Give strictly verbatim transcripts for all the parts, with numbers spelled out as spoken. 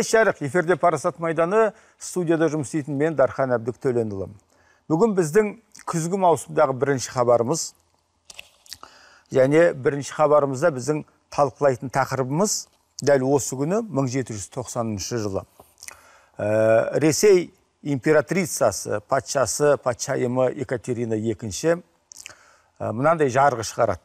Кеш жарық, эфирде Парасат майданы, студияда жұмыс істейтін мен Дархан Абдіктөленділ. Бүгін біздің күзгі маусымдағы бірінші хабарымыз, және бірінші хабарымызда біздің талқылайтын тақырыбымыз дәл осы күні мың жеті жүз тоқсаныншы жылы. Ресей императрицасы, патшасы, патшайымы Екатерина екінші мынандай жарғы шығарады.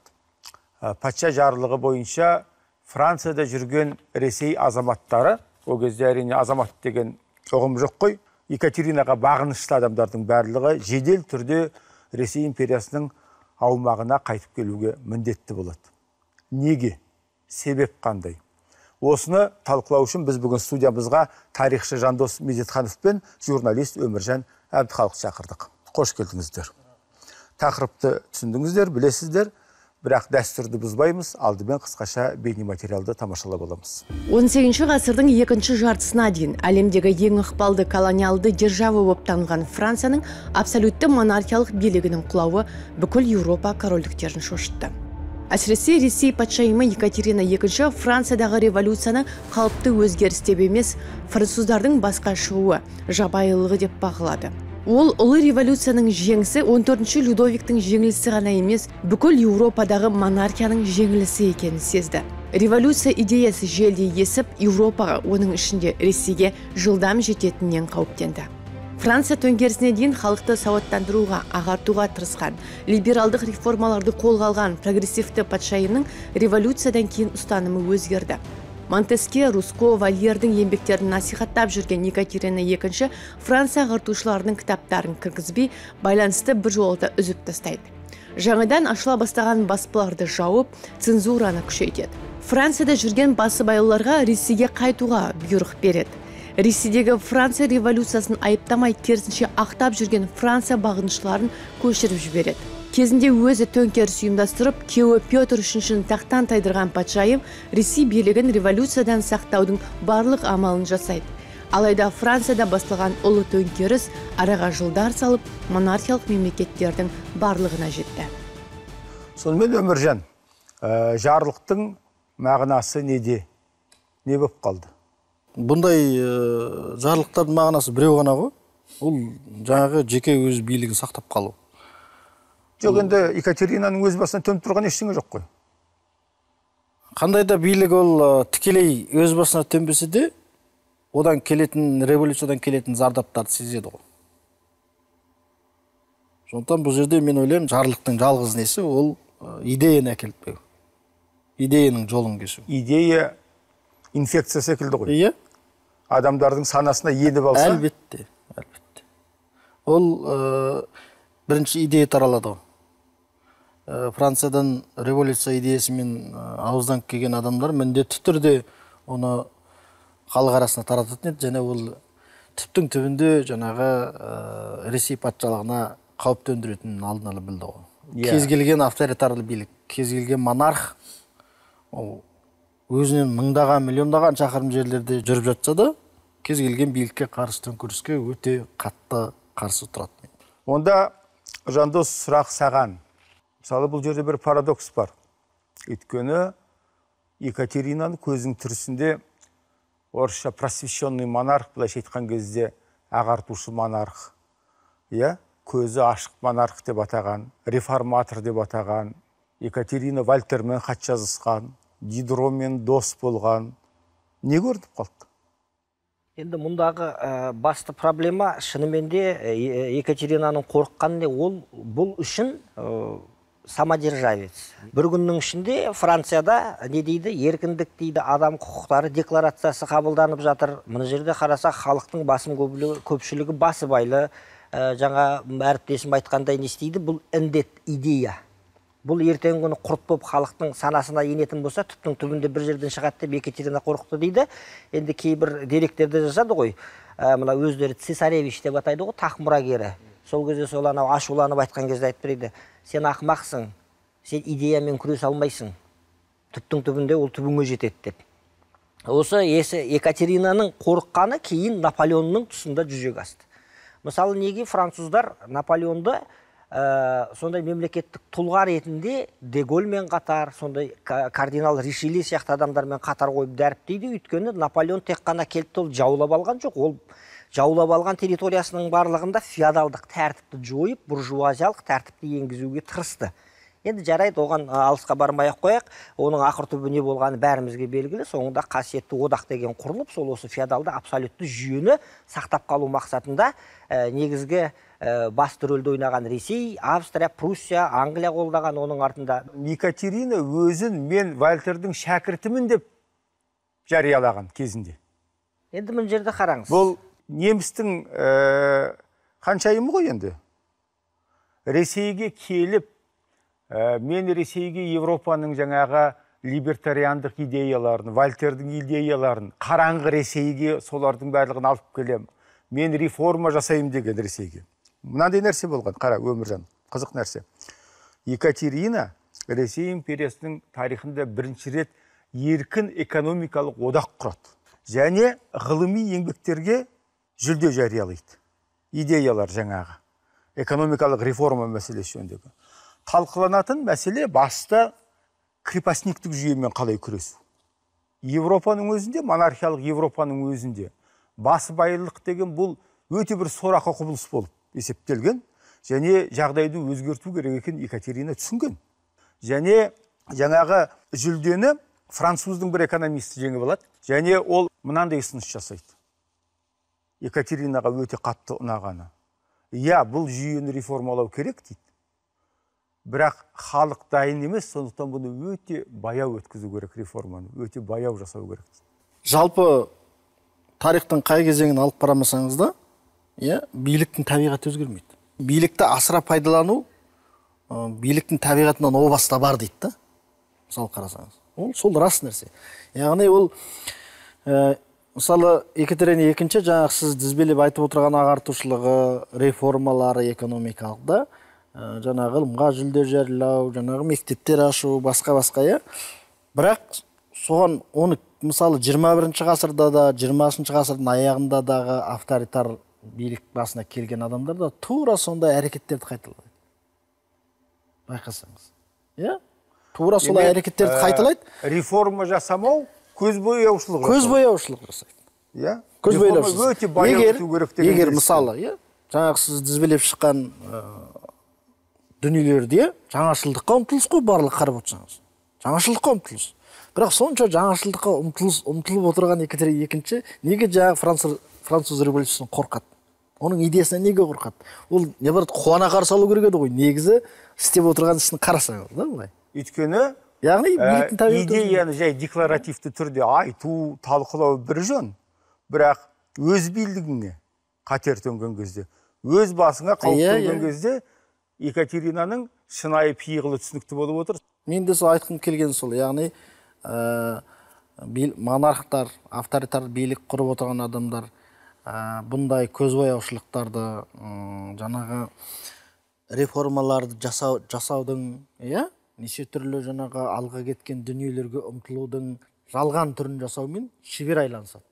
Патша жарлығы бойынша Францияда жүрген Ресей азаматтары, ол кезде әрине азамат деген ұғым жоқ қой, Екатеринаға бағынышты адамдардың барлығы жедел түрде Ресей империясының аумағына қайтып келуге міндетті болады. Неге? Себеп қандай? Осыны талқылау үшін біз бүгін студиямызға тарихшы Жандос Мезетханұлы пен журналист Өмірзақ Әбдіғалиұлы шақырдық. Қош келдіңіздер. Тақырыпты түсіндіңіздер, білесіздер. Бірақ дәстүрді бұзбаймыз, алдымен қысқаша бейнематериалды тамашалап аламыз. он сегізінші ғасырдың екінші жартысына дейін әлемдегі ең ықпалды колониалды держава болып танылған Францияның абсолютті монархиялық билігінің құлауы бүкіл Еуропа корольдіктерін шошытты. Әсіресе Ресей патшайымы Екатерина екінші Франциядағы революцияны қалыпты өзгеріс деп емес, француздардың басқа шығуы, жабайылығы деп бағалады. Ол ұлы революцияның жеңісі он төртінші Людовиктің жеңілісі ғана емес, бүкіл Еуропадағы монархияның жеңілісі екенін сезді. Революция идеясы желдей есіп, Еуропаға, оның ішінде Ресейге жылдам жететінен қауіптенді. Франция төңкерісіне дейін халықты сауаттандыруға, ағартуға тырысқан, либералдық реформаларды қолға алған прогрессивті патшайымның революциядан кейін ұстанымы өзгерді. Монтескье, Руссо, Вольтердің еңбектерін насихаттап жүрген Екатерина екінші Франция ағартушыларының кітаптарын кіргізбей, байланысты бір жолда үзіп тастайды. Жаңадан ашыла бастаған баспаларды жауып, цензураны күшейтеді. Францияда жүрген басыбайларға Ресейге қайтуға бұйрық береді. Ресейдегі Франция революциясын айыптамай, керісінше ақтап жүрген Франция бағынышыларын көшіріп жібереді. Кезінде өзі төңкеріс ұйымдастырып, күйеуі Петр үшінші тақтан тайдырған патшайым Ресей билігін революциядан сақтаудың барлық амалын жасайды. Алайда Францияда басталған ұлы төңкеріс араға жылдар салып, монархиялық мемлекеттердің барлығына жетті. Сонымен Өміржан, жарлықтың мағынасы неде? Не болып қалды? Бұндай жарлықтардың мағынасы біреу ғана ғой. Ол жаңағы жеке өз билігін сақтап қалу. Жоқ, енді Екатеринаның өз басына төніп тұрған ештеңе жоқ қой. Қандай да билік ол тікелей өз басына төнбесе де, одан келетін, революциядан келетін зардаптарды сезеді ғой. Сондықтан бұл жерде мен ойлаймын, жарлықтың жалғыз несі ол идеяны әкеліп беру. Идеяның жолын кесу. Идея инфекция секілді ғой. Иә. Адамдардың санасына еніп алса. Әлбетте, әлбетте. Ол бірінші идея таралады. Франциядан революция идеясымен ауыздан келген адамдар міндетті түрде оны халық арасына тарататын еді, және ол түптің түбінде жаңағы Ресей патшалығына қауіп төндіретінін алдын ала білді. Кез келген авторитарлы билік, кез келген монарх өзінен мыңдаған, миллиондаған шақырым жерлерде жүріп жатса да, кез келген билікке қарсы, төңкеріске өте қатты қарсы тұратын. Онда Жандос, сұрақ саған. Мысалы, бұл жерде бір парадокс бар. Өйткені Екатеринаны көзің түрісінде орысша просвещенный монарх, былайша айтқан кезде ағартушы монарх, иә, көзі ашық монарх деп атаған, реформатор деп атаған, Екатерина Вольтермен хат жазысқан, Дидромен дос болған. Не көрініп қалды? Енді мұндағы басты проблема шынымен де Екатеринаның қорыққаны, ол бұл үшін самодержавец. Бір күннің ішінде Францияда не дейді, еркіндік дейді, адам құқықтары декларациясы қабылданып жатыр. Мына жерде қараса халықтың басым көпшілігі басыбайлы, жаңа әріптесім айтқандай не істейді, бұл індет идея. Бұл ертең күні құрт боп халықтың санасына енетін болса, түптің түбінде бір жерден шығады деп Екатерина қорықты дейді. Енді кейбір деректерді жасады ғой, мына өздері цесаревич деп атайды ғой, тақ мұрагері. Сол кезде сол анау ашуланып айтқан кезде айтып береді: сен ақымақсың, сен идеямен күресе алмайсың, түптің түбінде ол түбіңе жетеді деп. Осы Екатеринаның қорыққаны кейін Наполеонның тұсында жүзеге асты. Мысалы, неге француздар Наполеонды сондай мемлекеттік тұлға ретінде Де Голльмен қатар, сондай кардинал Ришелье сияқты адамдармен қатар қойып дәріптейді. Өйткені Наполеон тек қана келіп ол жаулап алған жоқ, ол жаулап алған территориясының барлығында феодалдық тәртіпті жойып, буржуазиялық тәртіпті енгізуге тырысты. Енді жарайды, оған алысқа бармай-ақ қояйық. Оның ақыр түбі не болғаны бәрімізге белгілі. Соңында қасиетті одақ деген құрылып, сол осы феодалды абсолютті жүйені сақтап қалу мақсатында ә, негізгі ә, басты рөлді ойнаған Ресей, Австрия, Пруссия, Англия қолдаған, оның артында Екатерина өзін мен Вольтердің шәкіртімін деп жариялаған кезінде. Енді мына жерде қараңыз. Бұл немістің ә, ханшайымы ғой енді. Ресейге келіп Ә, мен Ресейге Европаның жаңағы либертариандық идеяларын, Вольтердің идеяларын, қараңғы Ресейге солардың барлығын алып келем. Мен реформа жасайым деген Ресейге. Мынандай нәрсе болған, қара Өміржан, қызық нәрсе. Екатерина Ресей империясының тарихында бірінші рет еркін экономикалық одақ құрады. Және ғылыми еңбектерге жүлде жариялайды. Идеялар жаңағы. Экономикалық реформа мәселесі жөніндегі. Талқыланатын мәселе баста крепостниктік жүйемен қалай күресу. Европаның өзінде, монархиялық Европаның өзінде басыбайлық деген бұл өте бір сорақы құбылыс болып есептелген, және жағдайды өзгерту керек екенін Екатерина түсінген. Және жаңағы жүлдені француздың бір экономисті жеңіп алады, және ол мынандай ұсыныс жасайды. Екатеринаға өте қатты ұнағаны. Иә, бұл жүйені реформалау керек дейді. Бірақ халық дайын емес, сондықтан бұны өте баяу өткізу керек реформаны, өте баяу жасау керек. Жалпы тарихтың қай кезеңін алып барамасаңыз да, иә, биліктің табиғаты өзгермейді. Билікті асыра пайдалану, биліктің табиғатынан о баста бар дейді да. Мысалы қарасаңыз. Ол сол рас нәрсе. Яғни ол ә, мысалы Екатерина екінші жаңағы сіз тізбелеп айтып отырған ағартушылығы, реформалары экономикалық да, жаңағы ғылымға жүлде жариялау, жаңағы мектептер ашу, басқа-басқа, иә. Бірақ соған оны мысалы жиырма бірінші ғасырда да, жиырмасыншы ғасырдың аяғында дағы авторитар билік басына келген адамдар да тура сондай әрекеттерді қайталайды. Байқасаңыз. Иә? Тура солай әрекеттерді қайталайды. Реформа жасамау көзбояушылық. Көзбояушылық жасайды. Иә? Көзбояушылық. Өте баяу керек деген. Егер мысалы, иә, жаңағы сіз тізбелеп шыққан дүниелерде жаңашылдыққа ұмтылыс қой, барлық қарап отырсаңыз. Жаңашылдыққа ұмтылыс. Бірақ сонша жаңашылдыққа ұмтылыс ұмтылып отырған Екатерина екінші неге жаңа Франция француз революциясын қорқады? Оның идеясына неге қорқады? Ол не бар, қуана қарсы алу керек еді ғой. Негізі істеп отырған ісін қарасаңыз, да, былай. Өйткені, яғни биліктің табиғаты идеяны жай декларативті түрде айту, талқылау бір жөн, бірақ өз билігіңе қатер төнген кезде, өз басыңа қауіп төнген кезде Екатеринаның шынайы пиғылы түсінікті болып отыр. Мен де сол айтқым келген сол, яғни ә, монархтар, авторитар билік құрып отырған адамдар ә, бұндай көзбояушылықтарды, ә, жаңағы реформаларды жасау, жасаудың, иә, неше түрлі жаңағы алға кеткен дүниелерге ұмтылудың жалған түрін жасаумен шебер айланысады.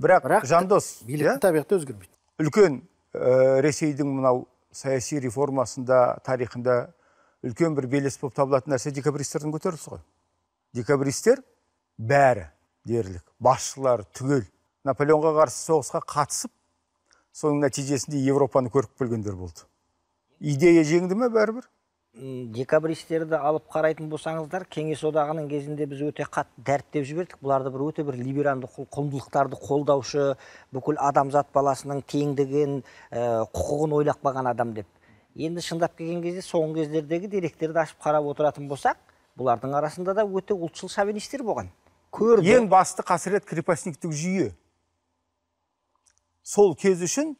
Бірақ, Бірақ Жандос, биліктің табиғаты өзгермейді. Үлкен ә, Ресейдің мынау саяси реформасында, тарихында үлкен бір белес болып табылатын нәрсе декабристердің көтерілісі ғой. Декабристер бәрі дерлік, басшылары түгел Наполеонға қарсы соғысқа қатысып, соның нәтижесінде Европаны көріп білгендер болды. Идея жеңді ме бәрібір? Декабристерді алып қарайтын болсаңыздар, кеңес одағының кезінде біз өте қатты дәріптеп жібердік. Бұларды бір өте бір либералды құндылықтарды қолдаушы, бүкіл адамзат баласының теңдігін, ә, құқығын ойлап баған адам деп. Енді шындап келген кезде соңғы кездердегі деректерді ашып қарап отыратын болсақ, бұлардың арасында да өте ұлтшыл шовинистер болған. Көрді. Ең басты қасірет крепостниктік жүйе. Сол кез үшін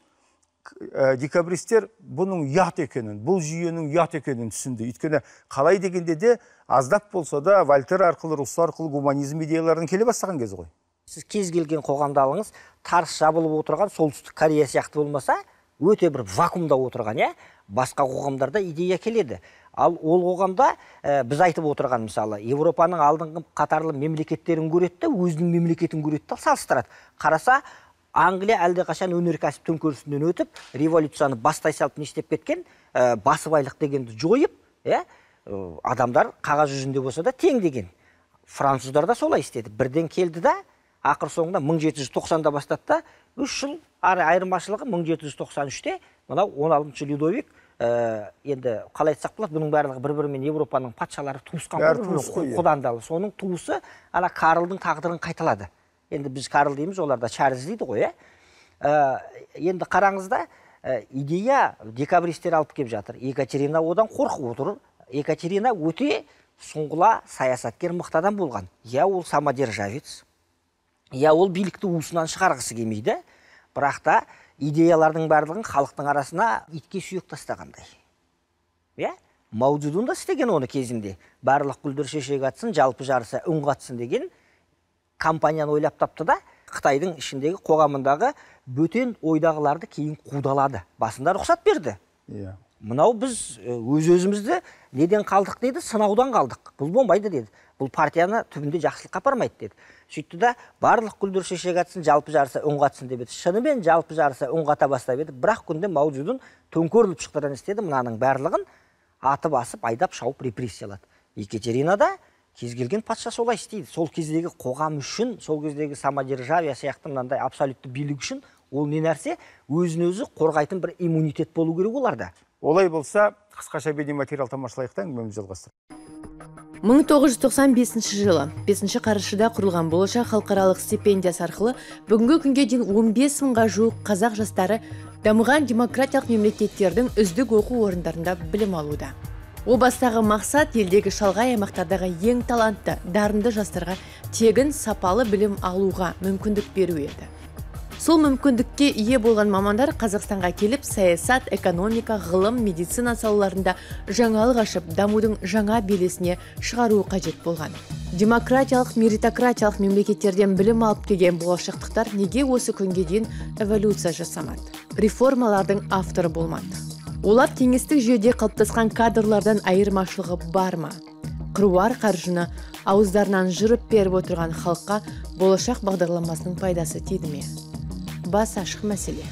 декабристер бұның ұят екенін, бұл жүйенің ұят екенін түсінді. Өйткені қалай дегенде де аздап болса да Вольтер арқылы, Руссо арқылы гуманизм идеяларын келе бастаған кезі ғой. Сіз кез келген қоғамда алыңыз, тарс жабылып отырған солтүстік Корея сияқты болмаса, өте бір вакуумда отырған, иә, басқа қоғамдарда идея келеді. Ал ол қоғамда ә, біз айтып отырған мысалы, Европаның алдыңғы қатарлы мемлекеттерін көреді, өзінің мемлекетін көреді, салыстырады. Қараса Англия әлде қашан өнеркәсіптің көрсінен өтіп, революцияны бастай салып нештеп кеткен, басыбайлық дегенді жойып, адамдар қағаз жүзінде болса да тең деген. Француздар да солай істеді. Бірден келді да, ақыр соңында мың жеті жүз тоқсанда бастатты, үш жыл айырмашылығы мың жеті жүз тоқсан үште, мынау он алтыншы Людовик, енді қалай айтсақ болады, бұның барлығы бір-бірімен Европаның патшалары туысқан құдандалы. Соның туысы ана Карлдың тағдырын қайталады. Енді біз Карл дейміз, олар да Чарльз дейді ғой. Енді қараңызда идея декабристер алып кеп жатыр. Екатерина одан қорқып отыр. Екатерина өте соңғыла саясаткер мықтадан болған. Я ол самодержавец, я ол билікті уысынан шығарғысы келмейді, бірақ та идеялардың барлығын халықтың арасына итке сүйек тастағандай. Мау Цзедун да істеген оны кезінде. Барлық гүлдер шешек атсын, жалпы жарыса үн қатсын деген компанияны ойлап тапты да, Қытайдың ішіндегі қоғамындағы бөтен ойдағыларды кейін қудалады. Басында рұқсат берді. Мынау біз өз-өзімізді неден қалдық деді, сынаудан қалдық. Бұл болмайды деді. Бұл партияны түбінде жақсылыққа апармайды деді. Сөйтті да, барлық гүлдер шешек атсын, жалпы жарыса үн қатсын деп еді. Шынымен жалпы жарыса үн қата бастап еді. Бірақ күнде Мау Цзедун төңкеріліп шықтырын істеді, мынаның барлығын атып асып, айдап шауып репрессиялады. Екатеринада кез келген патша солай істейді. Сол кездегі қоғам үшін, сол кездегі самодержавия сияқты мынандай абсолютті билік үшін ол не нәрсе, өзін-өзі қорғайтын бір иммунитет болу керек оларда. Олай болса, қысқаша бейнематериал тамашалайықтан әңгімемізді жалғастырайық. мың тоғыз жүз тоқсан бесінші жылы бесінші қарашыда құрылған болашақ халықаралық стипендиясы арқылы бүгінгі күнге дейін он бес мыңға жуық қазақ жастары дамыған демократиялық мемлекеттердің үздік оқу орындарында білім алуда. О бастағы мақсат елдегі шалғай аймақтардағы ең талантты, дарынды жастарға тегін сапалы білім алуға мүмкіндік беру еді. Сол мүмкіндікке ие болған мамандар Қазақстанға келіп, саясат, экономика, ғылым, медицина салаларында жаңалық ашып, дамудың жаңа белесіне шығаруы қажет болған. Демократиялық, меритократиялық мемлекеттерден білім алып келген болашақтықтар неге осы күнге дейін эволюция жасамады? Реформалардың авторы болмады. Олар кеңестік жүйеде қалыптасқан кадрлардан айырмашылығы бар ма? Қыруар қаржыны ауыздарынан жырып беріп отырған халыққа болашақ бағдарламасының пайдасы тиді ме? Бас ашық мәселе.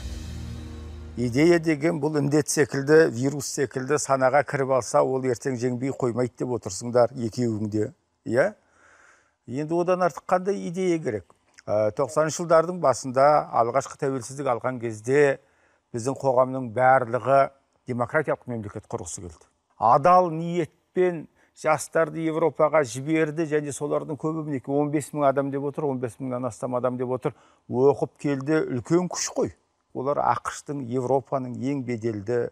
Идея деген бұл індет секілді, вирус секілді санаға кіріп алса, ол ертең жеңбей қоймайды деп отырсыңдар екеуіңде. Енді одан артық қандай идея керек? тоқсаныншы жылдардың басында алғашқы тәуелсіздік алған кезде біздің қоғамның барлығы демократиялық мемлекет құрғысы келді. Адал ниетпен жастарды Европаға жіберді, және солардың көбі мінекі он бес мың адам деп отыр, он бес мыңнан астам адам деп отыр, оқып келді, үлкен күш қой. Олар ақштың, Европаның ең беделді,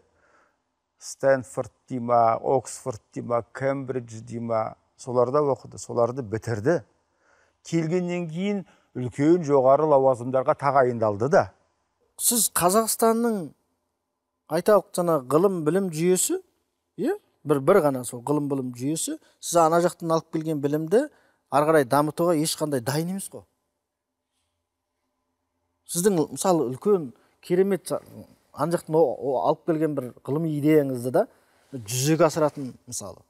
Стэнфорд дейма, Оксфорд дейма, Кембридж дейма, соларда оқыды, соларды бітірді. Келгеннен кейін үлкен жоғары лауазымдарға тағайындалды да. Сіз Қазақстанның айталық жаңа ғылым-білім жүйесі, е? бір ғана сол ғылым-білім жүйесі, сіз ана жақтан алып келген білімді арғарай дамытуға ешқандай дайын емес қой. Сіздің, мысалы, үлкен керемет ана жақтан алып келген бір ғылым идеяңызды да жүзеге асыратын, мысалы.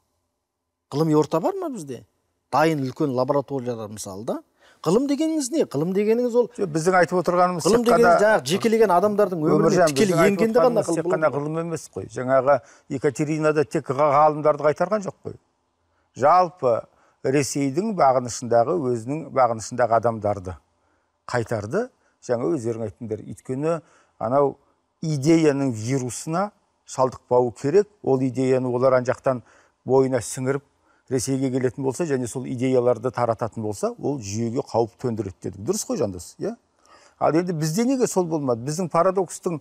Ғылым орта бар ма бізде? Дайын үлкен лабораториялар, мысалы, да? Ғылым дегеніңіз не? Ғылым дегеніңіз ол... Біздің айтып отырғанымыз... Ғылым дегеніңіз жаңағы жекелеген адамдардың өміріне тікелі енгенде ғана ғылым. Тек қана ғылым емес қой. Жаңағы Екатеринада тек ғалымдарды айтарған жоқ қой. Жалпы Ресейдің бағынышындағы, өзінің бағынышындағы адамдарды қайтарды. Жаңа өздерің айтыңдар. Өйткені анау идеяның вирусына шалдықпауы керек. Ол идеяны олар анжақтан бойына сіңіріп Ресейге келетін болса, және сол идеяларды тарататын болса, ол жүйеге қауіп төндіреді дедік. Дұрыс қой, Жандос? Ал енді бізде неге сол болмады? Біздің парадокстың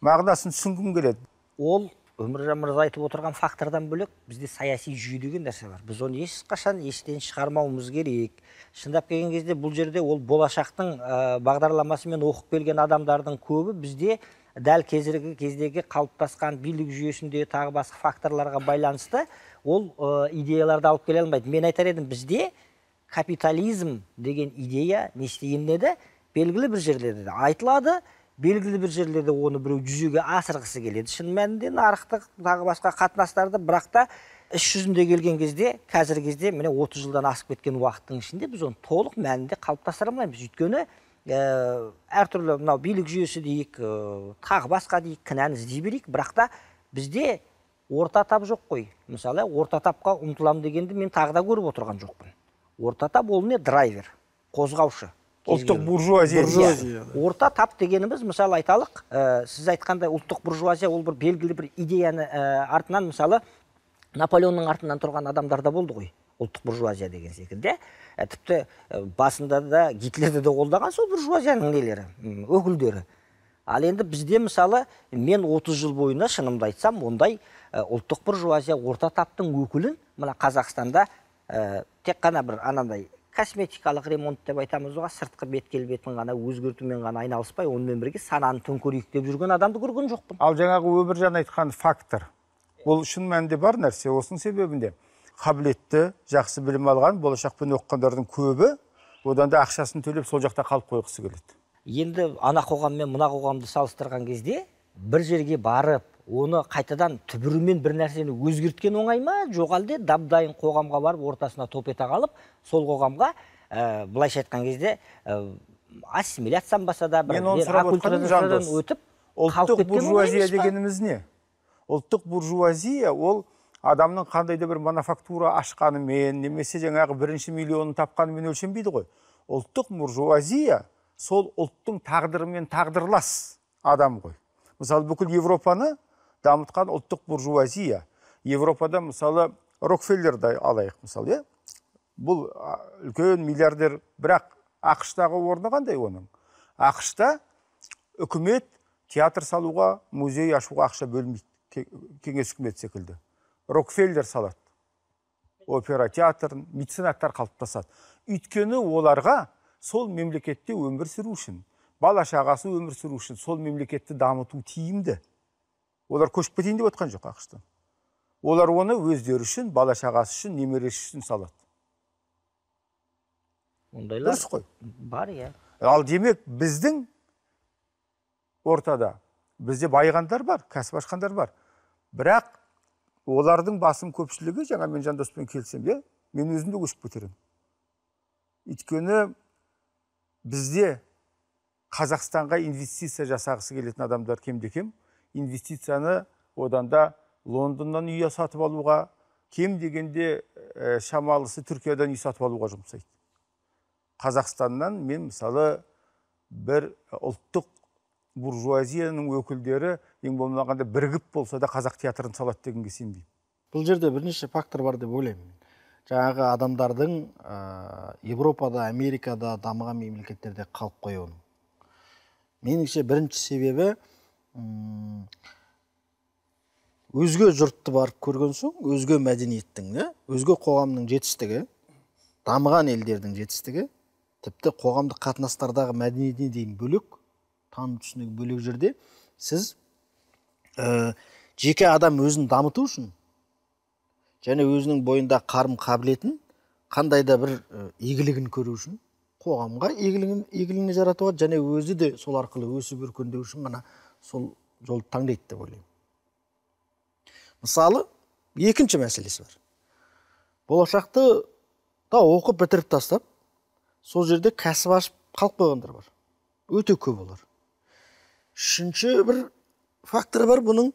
мағынасын түсінгім келеді. Ол, Өмірзақ мырза айтып отырған фактордан бөлек, бізде саяси жүйе деген нәрсе бар. Біз оны ешқашан естен шығармауымыз керек. Шындап келген кезде бұл жерде ол болашақтың бағдарламасымен оқып келген адамдардың көбі бізде дәл кездегі қалыптасқан билік жүйесінде тағы басқа факторларға байланысты ол идеяларды алып келе алмайды. Мен айтар едім, бізде капитализм деген идея не істегенде белгілі бір жерлерде айтылады, белгілі бір жерлерде оны біреу жүзеге асырғысы келеді. Шын мәнінде нарықтық тағы басқа қатынастарды, бірақ та іс жүзінде келген кезде, қазіргі кезде міне отыз жылдан асып кеткен уақыттың ішінде біз оны толық мәнінде қалыптастыра алмаймыз. Өйткені әртүрлі мынау билік жүйесі дейік, тағы басқа дейік, кінәні іздей берейік, бірақ та бізде орта тап жоқ қой. Мысалы, орта тапқа ұмтылам дегенді мен тағы да көріп отырған жоқпын. Орта тап ол не? Драйвер, қозғаушы. Ұлттық буржуазия. Орта тап дегеніміз, мысалы айталық, сіз айтқандай ұлттық буржуазия ол бір белгілі бір идеяны артынан, мысалы, Наполеонның артынан тұрған адамдарда болды ғой. Ұлттық буржуазия деген секілді. Тіпті басында да Гитлерді де қолдаған сол буржуазияның нелері, өкілдері. Ал енді бізде мысалы мен отыз жыл бойына шынымды айтсам, ондай ұлттық буржуазия орта таптың өкілін мына Қазақстанда тек қана бір анандай косметикалық ремонт деп айтамыз оға, сыртқы бет келбетін ғана өзгертумен ғана айналыспай, онымен бірге сананы төңкерейік деп жүрген адамды көрген жоқпын. Ал жаңағы Өміржан айтқан фактор. Ол шын мәнде бар нәрсе, осының себебінде қабілетті, жақсы білім алған, болашақпен оқығандардың көбі одан да ақшасын төлеп сол жақта қалып қойғысы келеді. Енді ана қоғам мен мына қоғамды салыстырған кезде бір жерге барып, оны қайтадан түбірімен бір нәрсені өзгерткен оңай ма? Жоқ әлде дабдайын қоғамға барып, ортасына топ ете қалып, сол қоғамға ә, былайша айтқан кезде ә, ассимиляциядан баса да бір акультурадан өтіп, ұлттық буржуазия дегеніміз не? Ұлттық буржуазия ол адамның қандайда бір мануфактура ашқанымен, немесе жаңағы бірінші миллионын тапқанымен өлшенбейді ғой. Ұлттық буржуазия сол ұлттың тағдырымен тағдырлас адам ғой. Мысалы, бүкіл Европаны дамытқан ұлттық буржуазия. Европада, мысалы, Рокфеллерді алайық, мысалы, е? Бұл үлкен миллиардер, бірақ ақш-тағы орны қандай оның? ақш-та үкімет театр салуға, музей ашуға ақша бөлмейді, кеңес үкімет секілді. Рокфеллер салат, опера, театр, меценаттар қалыптасады. Өйткені оларға сол мемлекетте өмір сүру үшін, бала шағасы өмір сүру үшін сол мемлекетті дамыту тиімді. Олар көшіп кетейін деп отқан жоқ ақшты. Олар оны өздері үшін, бала шағасы үшін, немересі үшін салады. Ондайлар бар, иә. Ал демек біздің ортада бізде байғандар бар, кәсіп ашқандар бар. Бірақ олардың басым көпшілігі, жаңа мен Жандоспен келсем, е, мен өзімді көшіп көтерем. Өйткені бізде Қазақстанға инвестиция жасағысы келетін адамдар кемде-кем, инвестицияны одан да Лондоннан үй сатып алуға, кем дегенде ә, шамалысы Түркиядан үй сатып алуға жұмсайды. Қазақстаннан мен мысалы бір ұлттық буржуазияның өкілдері ең болмағанда бірігіп болса да қазақ театрын салат дегенге сенбеймін. Бұл жерде бірнеше фактор бар деп ойлаймын. Жаңағы адамдардың ә, Европада, Америкада дамыған мемлекеттерде қалып қоюының. Меніңше бірінші себебі ұм, өзге жұртты барып көрген соң, өзге мәдениеттің, өзге қоғамның жетістігі, дамыған елдердің жетістігі, тіпті қоғамдық қатынастардағы мәдениетіне дейін бөлек таным түсінігі бөлек жерде сіз ә, жеке адам өзін дамыту үшін және өзінің бойында қарым қабілетін қандайда бір игілігін көру үшін қоғамға игілігін игілігіне жаратуға және өзі де сол арқылы өсіп өркендеу үшін ғана сол жолды таңдайды деп ойлаймын. Мысалы, екінші мәселесі бар. Болашақты да оқып бітіріп тастап, сол жерде кәсіп ашып қалып қойғандар бар. Өте көп олар. Үшінші бір фактор бар бұның,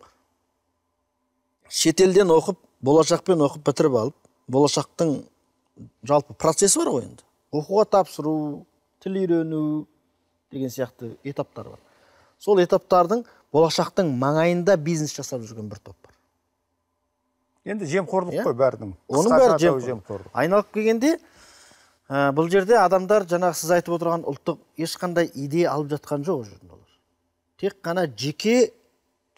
шетелден оқып, болашақпен оқып бітіріп алып, болашақтың жалпы процесі бар ғой енді. Оқуға тапсыру, тіл үйрену деген сияқты этаптар бар. Сол этаптардың болашақтың маңайында бизнес жасап жүрген бір топ бар. Енді жемқорлық қой бәрінің. Оның бәрі жемқорлық. Айналып келгенде ә, бұл жерде адамдар жаңағы сіз айтып отырған ұлттық ешқандай идея алып жатқан жоқ жүрген олар. Тек қана жеке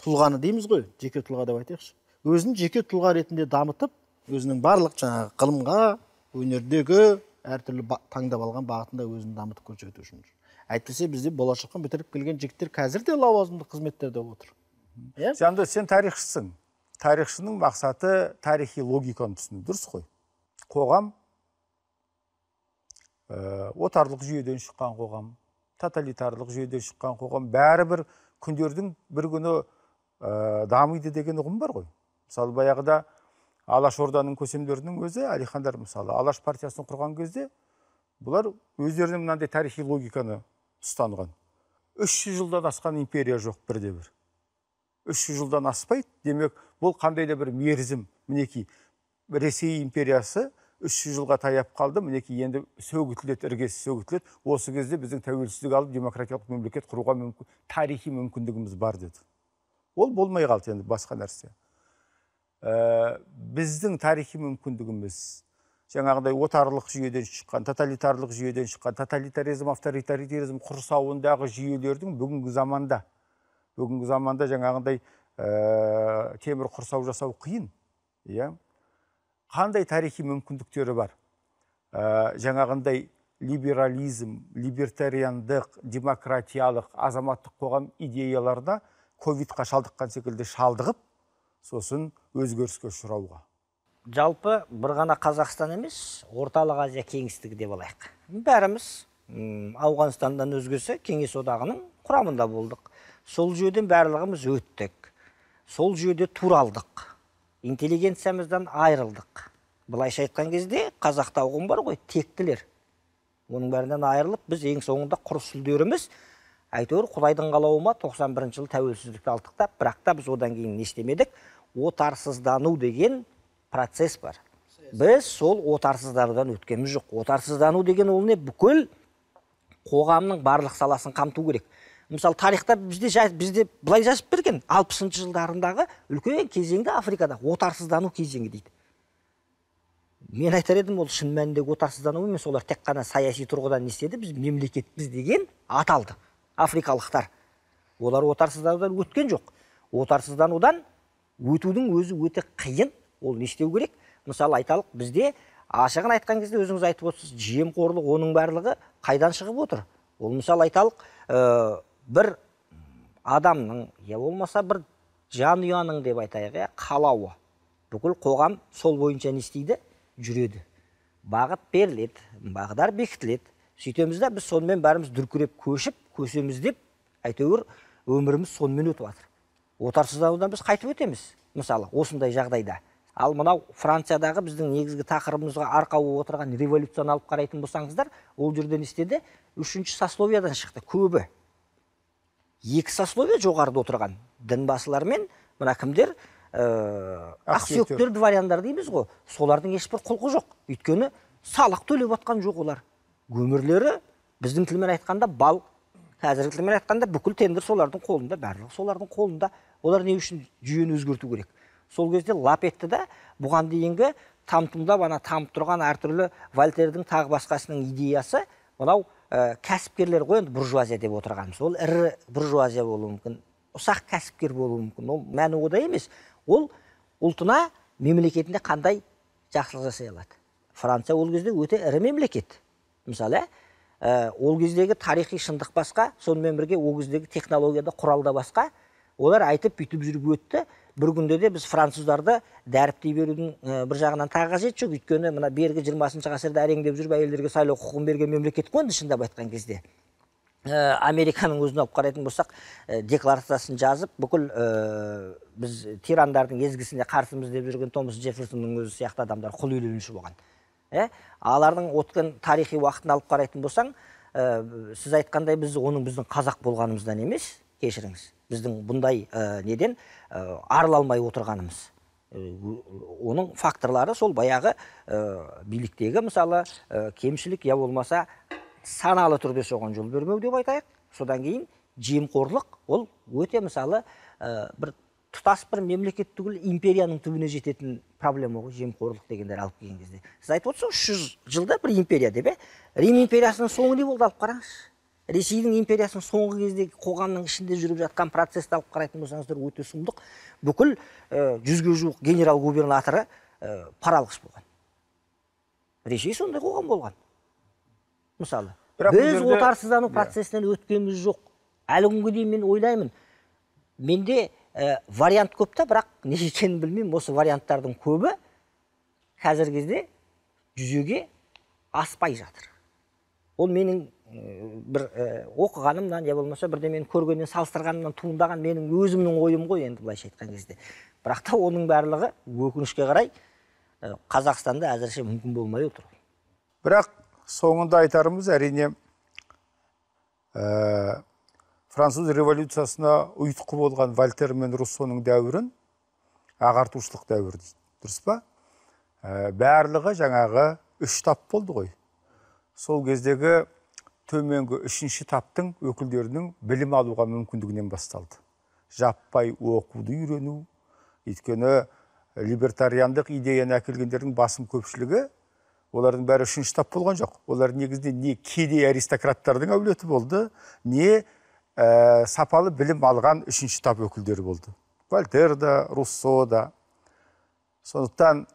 тұлғаны дейміз ғой, жеке тұлға деп айтайықшы. Өзін жеке тұлға ретінде дамытып, өзінің барлық жаңағы ғылымға, өнердегі әртүрлі таңдап алған бағытында өзін дамытып көрсету үшін. Әйтпесе бізде болашаққа бітіріп келген жігіттер қазір де лауазымды қызметтерде отыр. Жандос, сен тарихшысың. Тарихшының мақсаты тарихи логиканы түсіну, дұрыс қой. Қоғам ә, отарлық жүйеден шыққан қоғам, тоталитарлық жүйеден шыққан қоғам бәрібір күндердің бір күні ә, дамиды деген ұғым бар ғой. Мысалы баяғыда Алаш орданың көсемдерінің өзі, әлихандар мысалы Алаш партиясын құрған кезде бұлар өздерінің мынандай тарихи логиканы тұстанған. үш жүз жылдан асқан империя жоқ бірде бір. үш жүз жылдан аспайды, демек, бұл қандайда бір мерзім, мінеки, Ресей империясы үш жүз жылға таяп қалды, мінеки, енді сөгітілет, іргесі сөгітілет, осы кезде біздің тәуелсіздік алып демократиялық мемлекет құруға мүмкін, тарихи мүмкіндігіміз бар деді. Ол болмай қалды енді басқа нәрсе. Біздің тарихи мүмкіндігіміз жаңағыдай отарлық жүйеден шыққан, тоталитарлық жүйеден шыққан, тоталитаризм, авторитаризм құрсауындағы жүйелердің бүгінгі заманда, бүгінгі заманда жаңағындай ә, темір құрсау жасау қиын. Иә? Қандай тарихи мүмкіндіктері бар? Ә, жаңағындай либерализм, либертариандық, демократиялық, азаматтық қоғам идеяларда ковидқа шалдыққан секілді шалдығып, сосын өзгеріске ұшырауға. Жалпы бір ғана Қазақстан емес, Орталық Азия кеңістігі деп алайық. Бәріміз Ауғанстандан өзгесі Кеңес одағының құрамында болдық. Сол жүйеден барлығымыз өттік. Сол жүйеде туралдық. Интеллигенциямыздан айырылдық. Былайша айтқан кезде қазақта ұғым бар ғой, тектілер. Оның бәрінен айырылып, біз ең соңында құр сүлдеріміз әйтеуір Құдайдың қалауыма тоқсан бірінші жылы тәуелсіздікті алдық та, бірақ та біз одан кейін не істемедік. Отарсыздану деген процесс бар. Біз сол отарсызданудан өткеніміз жоқ. Отарсыздану деген ол не? Бүкіл қоғамның барлық саласын қамту керек. Мысалы, тарихта бізде бізде былай жазып берген алпысыншы жылдарындағы үлкен кезеңді Африкада отарсыздану кезеңі дейді. Мен айтар едім, ол шын мәніндегі отарсыздану емес, олар тек қана саяси тұрғыдан не істеді, біз мемлекетпіз деген аталды. Африкалықтар. Олар отарсызданудан өткен жоқ. Отарсызданудан өтудің өзі өте қиын. Ол не істеу керек? Мысалы, айталық, бізде ашығын айтқан кезде өзіңіз айтып отырсыз, жемқорлық, оның барлығы қайдан шығып отыр? Ол мысалы айталық, ә, бір адамның, я болмаса бір жанұяның деп айтайық, ә, қалауы. Бүкіл қоғам сол бойынша не істейді? Жүреді. Бағыт беріледі, бағдар бекітіледі. Сөйтемізді, біз сонымен бәріміз дүркіреп көшіп, көсеміз деп, әйтеуір өміріміз сонымен өтіп жатыр. Отарсызданудан біз қайтып өтеміз. Мысалы, осындай жағдайда. Ал мынау Франциядағы біздің негізгі тақырыбымызға арқау отырған революцияны алып қарайтын болсаңыздар, ол жерден істеді, үшінші сословиядан шықты көбі. Екі сословия жоғарыда отырған дінбасылар мен мына кімдер, ә, ақсүйектер, дворяндар дейміз ғой, солардың ешбір құлқы жоқ. Өйткені салық төлеп отқан жоқ олар. Өмірлері біздің тілмен айтқанда бал, қазіргі тілмен айтқанда бүкіл тендер солардың қолында, барлығы солардың қолында. Олар не үшін жүйені өзгерту керек? Сол кезде лап етті да, бұған дейінгі тамтымда бана тамып тұрған әртүрлі Вольтердің тағы басқасының идеясы, мынау ә, кәсіпкерлер ғой, енді буржуазия деп отырғанымыз. Ол ірі буржуазия болуы мүмкін, ұсақ кәсіпкер болуы мүмкін. Ол мәні ода емес. Ол ұлтына, мемлекетінде қандай жақсылық жасай алады. Франция ол кезде өте ірі мемлекет. Мысалы, ә, ол кездегі тарихи шындық басқа, сонымен бірге ол кездегі технологияда құралда басқа. Олар айтып бүйтіп жүріп өтті. Бір күнде де біз француздарды дәріптей берудің ә, бір жағынан тағы қажет жоқ. Өйткені мына бергі жиырмасыншы ғасырда әреңдеп жүріп әйелдерге сайлау құқығын берген мемлекет қой, шындап айтқан кезде. Ә, Американың өзін алып қарайтын болсақ, ә, декларациясын жазып, бүкіл ә, біз тирандардың езгісіне қарсымыз деп жүрген Томас Джефферсонның өзі сияқты адамдар құл иеленуші болған. Ә? Алардың отқан тарихи уақытын алып қарайтын болсаң, ә, сіз айтқандай біз оның біздің қазақ болғанымыздан емес, кешіріңіз. Біздің бұндай ә, неден ә, арылалмай отырғанымыз. Ә, оның факторлары сол баяғы ә, биліктегі мысалы ә, кемшілік, я болмаса саналы түрде соған жол бермеу деп айтайық. Содан кейін жемқорлық, ол өте мысалы ә, бір тұтас бір мемлекет түгіл империяның түбіне жететін проблема ғой, жемқорлық дегендер алып келген кезде. Сіз айтып отырсыз, үш жүз жылда бір империя деп, Рим империясының соңы не болды, алып қараңызшы. Ресейдің империясының соңғы кездегі қоғамның ішінде жүріп жатқан процесті алып қарайтын болсаңыздар, өте сұмдық. Бүкіл жүзге жуық генерал-губернаторы паралғыш болған. Ресей сондай қоғам болған. Мысалы, біз отарсыздану процесінен өткеніміз жоқ. Әлі күнге дейін мен ойлаймын. Менде вариант көп та, бірақ не екенін білмеймін. Осы варианттардың көбі қазіргі кезде жүзеге аспай жатыр. Ол менің бір оқығанымнан, я болмаса бірде мен көргеннен салыстырғанымнан туындаған менің өзімнің ойым ғой, енді былайша айтқан кезде. Бірақ та оның барлығы өкінішке қарай Қазақстанда әзірше мүмкін болмай отыр. Бірақ соңында айтарымыз әрине ә, Француз революциясына ұйытқы болған Вольтер мен Руссоның дәуірін ағартушылық дәуір дейді. Дұрыс па? Ә, барлығы жаңағы үш тап болды ғой. Сол кездегі төменгі үшінші таптың өкілдерінің білім алуға мүмкіндігінен басталды. Жаппай оқуды үйрену, өйткені либертариандық идеяны әкелгендердің басым көпшілігі, олардың бәрі үшінші тап болған жоқ. Олар негізінде не кедей аристократтардың әулеті болды, не ә, сапалы білім алған үшінші тап өкілдері болды. Вольтер да, Руссо да. Сондықтан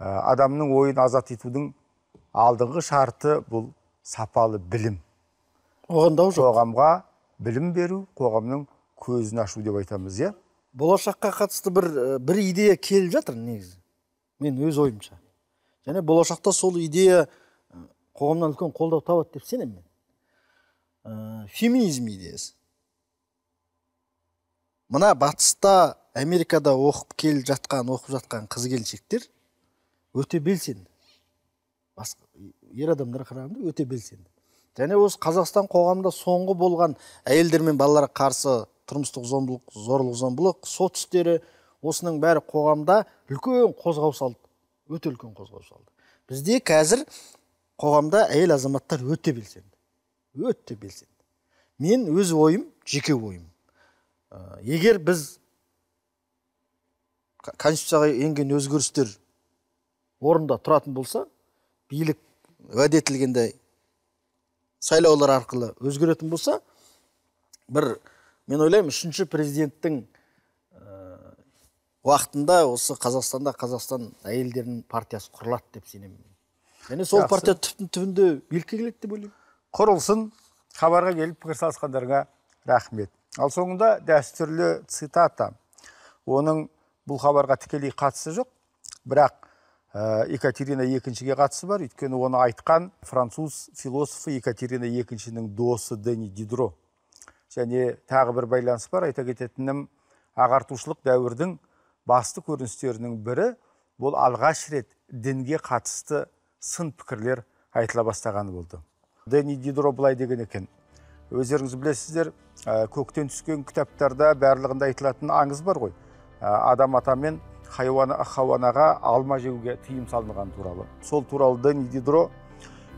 ә, адамның ойын азат етудің алдыңғы шарты бұл сапалы білім. Оғандау жоқ. Қоғамға білім беру, қоғамның көзін ашу деп айтамыз, иә? Болашаққа қатысты бір, бір идея келіп жатыр негізі. Мен өз ойымша. Және болашақта сол идея қоғамнан үлкен қолдау табады деп сенемін мен. Феминизм идеясы. Мына батыста, Америкада оқып келіп жатқан, оқып жатқан қыз келіншектер өте белсенді. Ер адамдар қарағанда өте белсенді. Және осы Қазақстан қоғамында соңғы болған әйелдер мен балаларға қарсы тұрмыстық зомбылық, зорлық зомбылық, сот істері, осының бәрі қоғамда үлкен қозғау салды. Өте үлкен қозғау салды. Бізде қазір қоғамда әйел азаматтар өте белсенді. Өте белсенді. Мен өз ойым, жеке ойым. Егер біз конституцияға енген өзгерістер орында тұратын болса, билік уәде етілгенде сайлаулар арқылы өзгеретін болса, бір, мен ойлаймын, үшінші президенттің ә, уақытында осы Қазақстанда Қазақстан әйелдерінің партиясы құрылады деп сенемін. Және сол партия түптің түбінде билікке келеді деп ойлаймын. Құрылсын, хабарға келіп пікір салысқандарға рахмет. Ал соңында дәстүрлі цитата. Оның бұл хабарға тікелей қатысы жоқ, бірақ Екатерина екіншіге қатысы бар, өйткені оны айтқан француз философы Екатерина екіншінің досы Дени Дидро. Және тағы бір байланыс бар, айта кететінім, ағартушылық дәуірдің басты көріністерінің бірі, бұл алғаш рет дінге қатысты сын пікірлер айтыла бастағаны болды. Дени Дидро былай деген екен. Өздеріңіз білесіздер, көктен түскен кітаптарда барлығында айтылатын аңыз бар ғой. Адам атамен хайуана ахауанаға алма жеуге тыйым салынған туралы. Сол туралы Дени Дидро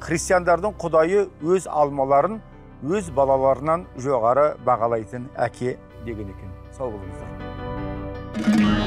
христиандардың құдайы өз алмаларын өз балаларынан жоғары бағалайтын әке деген екен. Сау болыңыздар.